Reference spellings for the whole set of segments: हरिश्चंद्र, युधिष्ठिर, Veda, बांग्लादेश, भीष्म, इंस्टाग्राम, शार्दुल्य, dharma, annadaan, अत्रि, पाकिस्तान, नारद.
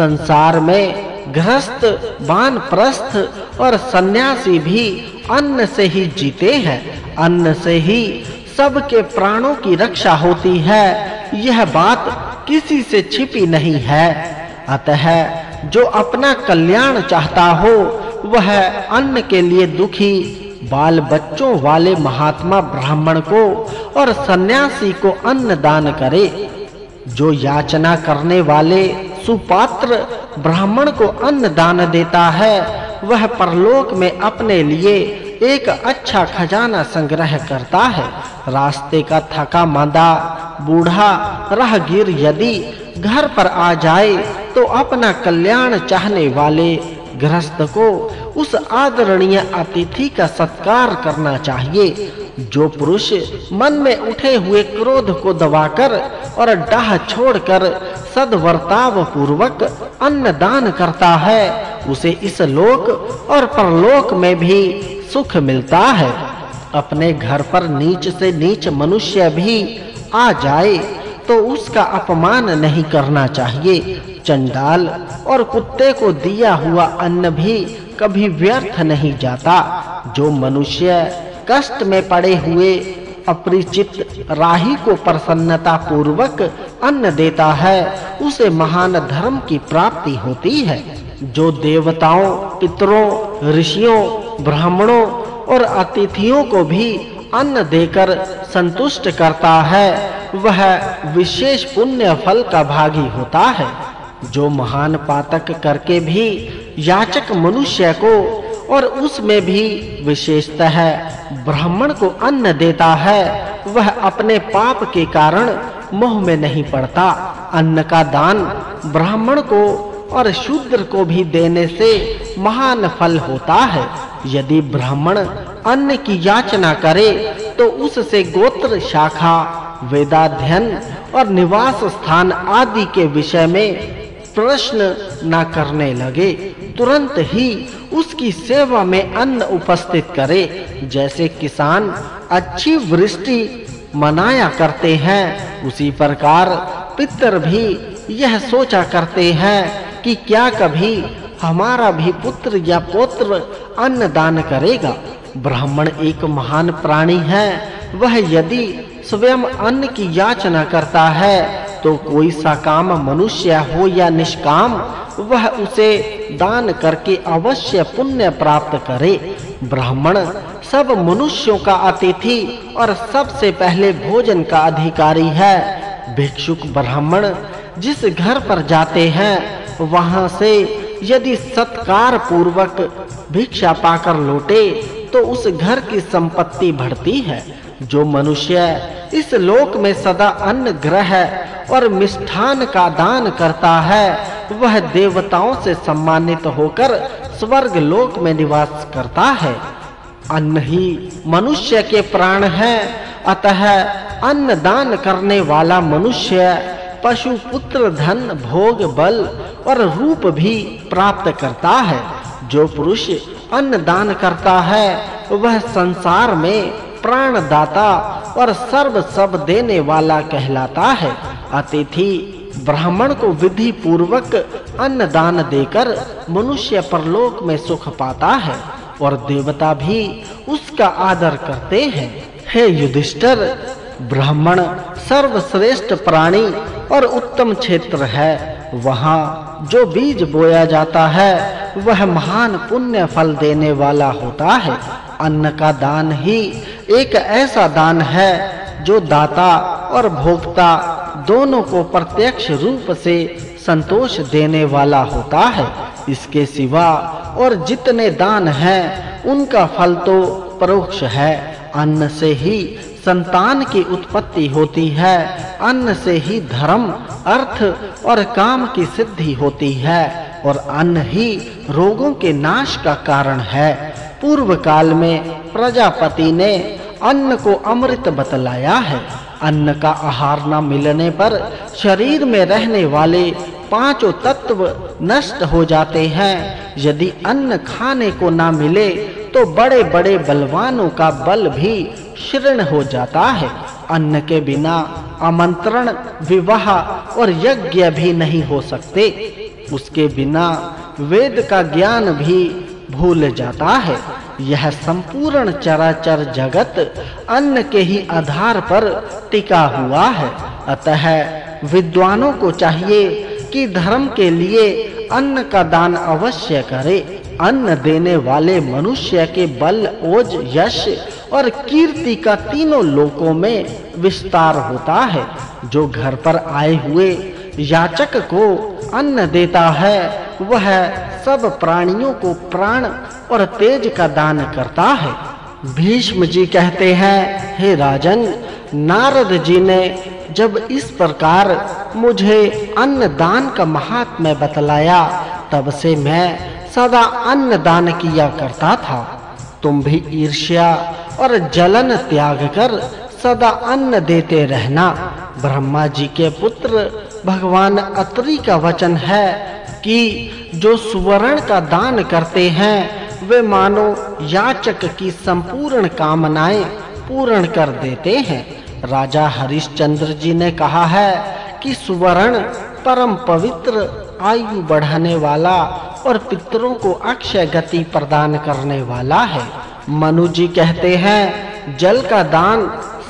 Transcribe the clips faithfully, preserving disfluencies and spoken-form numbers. संसार में गृहस्थ, वानप्रस्थ और सन्यासी भी अन्न से ही जीते हैं। अन्न से ही सबके प्राणों की रक्षा होती है, यह बात किसी से छिपी नहीं है। अतः जो अपना कल्याण चाहता हो वह अन्न के लिए दुखी बाल बच्चों वाले महात्मा ब्राह्मण को और सन्यासी को अन्न दान करे। जो याचना करने वाले सुपात्र ब्राह्मण को अन्न दान देता है वह परलोक में अपने लिए एक अच्छा खजाना संग्रह करता है। रास्ते का थका मांदा बूढ़ा राहगीर यदि घर पर आ जाए तो अपना कल्याण चाहने वाले गृहस्थ को उस आदरणीय अतिथि का सत्कार करना चाहिए। जो पुरुष मन में उठे हुए क्रोध को दबाकर और डाह छोड़कर सद्वर्ताव पूर्वक अन्नदान करता है उसे इस लोक और परलोक में भी सुख मिलता है। अपने घर पर नीच से नीच मनुष्य भी आ जाए तो उसका अपमान नहीं करना चाहिए। चंडाल और कुत्ते को दिया हुआ अन्न भी कभी व्यर्थ नहीं जाता। जो मनुष्य कष्ट में पड़े हुए अपरिचित राही को प्रसन्नता पूर्वक अन्न देता है उसे महान धर्म की प्राप्ति होती है। जो देवताओं, पितरों, ऋषियों, ब्राह्मणों और अतिथियों को भी अन्न देकर संतुष्ट करता है वह विशेष पुण्य फल का भागी होता है। जो महान पातक करके भी याचक मनुष्य को और उसमें भी विशेषतः ब्राह्मण को अन्न देता है वह अपने पाप के कारण मोह में नहीं पड़ता। अन्न का दान ब्राह्मण को और शूद्र को भी देने से महान फल होता है। यदि ब्राह्मण अन्न की याचना करे तो उससे गोत्र, शाखा, वेदाध्ययन और निवास स्थान आदि के विषय में प्रश्न न करने लगे, तुरंत ही उसकी सेवा में अन्न उपस्थित करे। जैसे किसान अच्छी वृष्टि मनाया करते हैं उसी प्रकार पितर भी यह सोचा करते हैं कि क्या कभी हमारा भी पुत्र या पौत्र अन्न दान करेगा। ब्राह्मण एक महान प्राणी है, वह यदि स्वयं अन्न की याचना करता है तो कोई सकाम मनुष्य हो या निष्काम वह उसे दान करके अवश्य पुण्य प्राप्त करे। ब्राह्मण सब मनुष्यों का अतिथि और सबसे पहले भोजन का अधिकारी है। भिक्षुक ब्राह्मण जिस घर पर जाते हैं वहां से यदि सत्कार पूर्वक भिक्षा पाकर लौटे तो उस घर की संपत्ति बढ़ती है। जो मनुष्य इस लोक में सदा अन्न, ग्रह और मिष्ठान का दान करता है वह देवताओं से सम्मानित होकर स्वर्ग लोक में निवास करता है। अन्न ही मनुष्य के प्राण है, अतः अन्न दान करने वाला मनुष्य पशु, पुत्र, धन, भोग, बल और रूप भी प्राप्त करता है। जो पुरुष अन्न दान करता है वह संसार में प्राणदाता और सर्व सब देने वाला कहलाता है। अतिथि ब्राह्मण को विधि पूर्वक अन्न दान देकर मनुष्य परलोक में सुख पाता है और देवता भी उसका आदर करते हैं। हे युधिष्ठिर, ब्राह्मण सर्वश्रेष्ठ प्राणी और उत्तम क्षेत्र है। वहाँ जो बीज बोया जाता है वह महान पुण्य फल देने वाला होता है। अन्न का दान ही एक ऐसा दान है जो दाता और भोक्ता दोनों को प्रत्यक्ष रूप से संतोष देने वाला होता है। इसके सिवा और जितने दान हैं उनका फल तो परोक्ष है। अन्न से ही संतान की उत्पत्ति होती है, अन्न से ही धर्म, अर्थ और काम की सिद्धि होती है और अन्न ही रोगों के नाश का कारण है। पूर्व काल में प्रजापति ने अन्न को अमृत बतलाया है। अन्न का आहार न मिलने पर शरीर में रहने वाले पांचों तत्व नष्ट हो जाते हैं। यदि अन्न खाने को ना मिले तो बड़े बड़े बलवानों का बल भी क्षीण हो जाता है। अन्न के बिना आमंत्रण, विवाह और यज्ञ भी नहीं हो सकते। उसके बिना वेद का ज्ञान भी भूल जाता है। यह संपूर्ण चराचर जगत अन्न के ही आधार पर टिका हुआ है। अतः विद्वानों को चाहिए कि धर्म के लिए अन्न का दान अवश्य करे। अन्न देने वाले मनुष्य के बल, ओज, यश और कीर्ति का तीनों लोकों में विस्तार होता है। जो घर पर आए हुए याचक को अन्न देता है वह सब प्राणियों को प्राण और तेज का दान करता है। भीष्म जी कहते हैं, हे राजन, नारद जी ने जब इस प्रकार मुझे अन्न दान का महात्म्य बतलाया तब से मैं सदा अन्न दान किया करता था। तुम भी ईर्ष्या और जलन त्याग कर सदा अन्न देते रहना। ब्रह्मा जी के पुत्र भगवान अत्रि का वचन है कि जो सुवर्ण का दान करते हैं वे मानो याचक की संपूर्ण कामनाएं पूर्ण कर देते हैं। राजा हरिश्चंद्र जी ने कहा है कि सुवर्ण परम पवित्र, आयु बढ़ाने वाला और पितरों को अक्षय गति प्रदान करने वाला है। मनु जी कहते हैं, जल का दान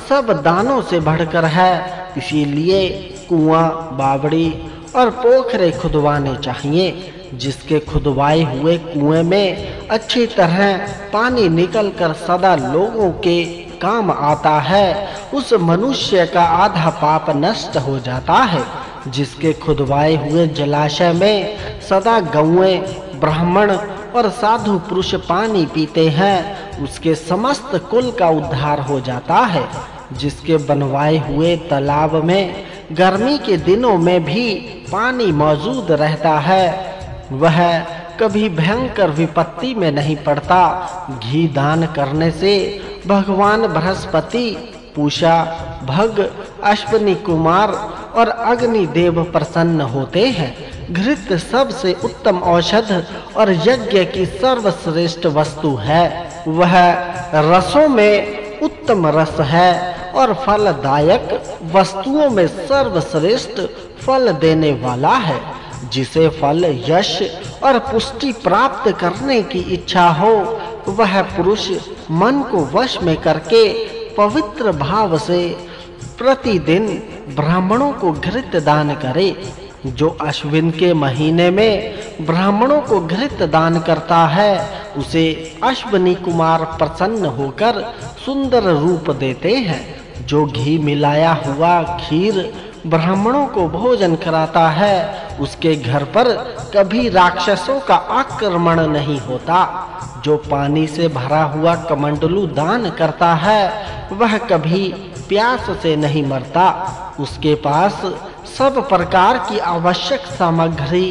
सब दानों से बढ़कर है, इसीलिए कुआं, बावड़ी और पोखरे खुदवाने चाहिए। जिसके खुदवाए हुए कुएं में अच्छी तरह पानी निकलकर सदा लोगों के काम आता है, उस मनुष्य का आधा पाप नष्ट हो जाता है। जिसके खुदवाए हुए जलाशय में सदा गौएं, ब्राह्मण और साधु पुरुष पानी पीते हैं, उसके समस्त कुल का उद्धार हो जाता है। जिसके बनवाए हुए तालाब में गर्मी के दिनों में भी पानी मौजूद रहता है, वह कभी भयंकर विपत्ति में नहीं पड़ता। घी दान करने से भगवान बृहस्पति, पूषा, भग, अश्विनी कुमार और अग्नि देव प्रसन्न होते हैं। घृत सबसे उत्तम औषध और यज्ञ की सर्वश्रेष्ठ वस्तु है। वह रसों में उत्तम रस है और फलदायक वस्तुओं में सर्वश्रेष्ठ फल देने वाला है। जिसे फल, यश और पुष्टि प्राप्त करने की इच्छा हो वह पुरुष मन को वश में करके पवित्र भाव से प्रतिदिन ब्राह्मणों को घृत दान करे। जो अश्विन के महीने में ब्राह्मणों को घृत दान करता है उसे अश्विनी कुमार प्रसन्न होकर सुंदर रूप देते हैं। जो घी मिलाया हुआ खीर ब्राह्मणों को भोजन कराता है उसके घर पर कभी राक्षसों का आक्रमण नहीं होता। जो पानी से भरा हुआ कमंडलू दान करता है वह कभी प्यास से नहीं मरता। उसके पास सब प्रकार की आवश्यक सामग्री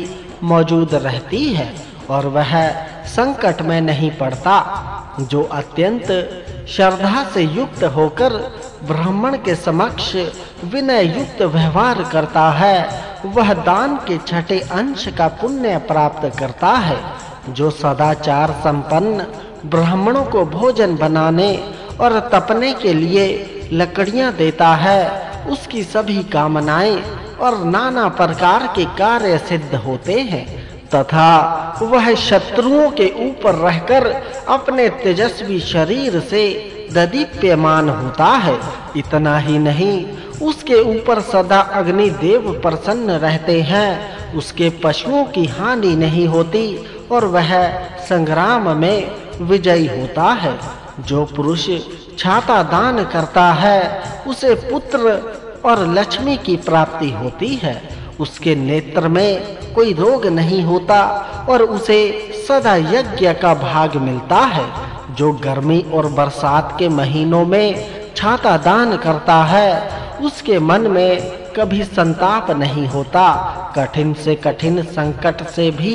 मौजूद रहती है और वह संकट में नहीं पड़ता। जो अत्यंत श्रद्धा से युक्त होकर ब्राह्मण के समक्ष विनय युक्त व्यवहार करता है वह दान के छठे अंश का पुण्य प्राप्त करता है। जो सदाचार संपन्न ब्राह्मणों को भोजन बनाने और तपने के लिए लकड़ियां देता है उसकी सभी कामनाएं और नाना प्रकार के कार्य सिद्ध होते हैं तथा वह शत्रुओं के ऊपर रहकर अपने तेजस्वी शरीर से ददीप्यमान होता है। इतना ही नहीं, उसके ऊपर सदा अग्नि देव प्रसन्न रहते हैं। उसके पशुओं की हानि नहीं होती और वह संग्राम में विजयी होता है। जो पुरुष छाता दान करता है उसे पुत्र और लक्ष्मी की प्राप्ति होती है। उसके नेत्र में कोई रोग नहीं होता और उसे सदा यज्ञ का भाग मिलता है। जो गर्मी और बरसात के महीनों में छाता दान करता है उसके मन में कभी संताप नहीं होता। कठिन से कठिन संकट से भी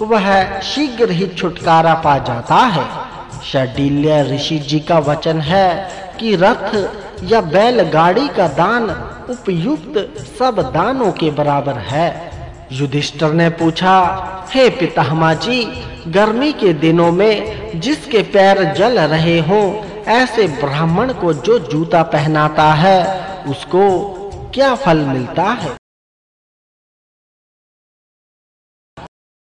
वह शीघ्र ही छुटकारा पा जाता है। शार्दुल्य ऋषि जी का वचन है कि रथ या बैलगाड़ी का दान उपयुक्त सब दानों के बराबर है। युधिष्ठिर ने पूछा, हे पितामह जी, गर्मी के दिनों में जिसके पैर जल रहे हों ऐसे ब्राह्मण को जो जूता पहनाता है उसको क्या फल मिलता है?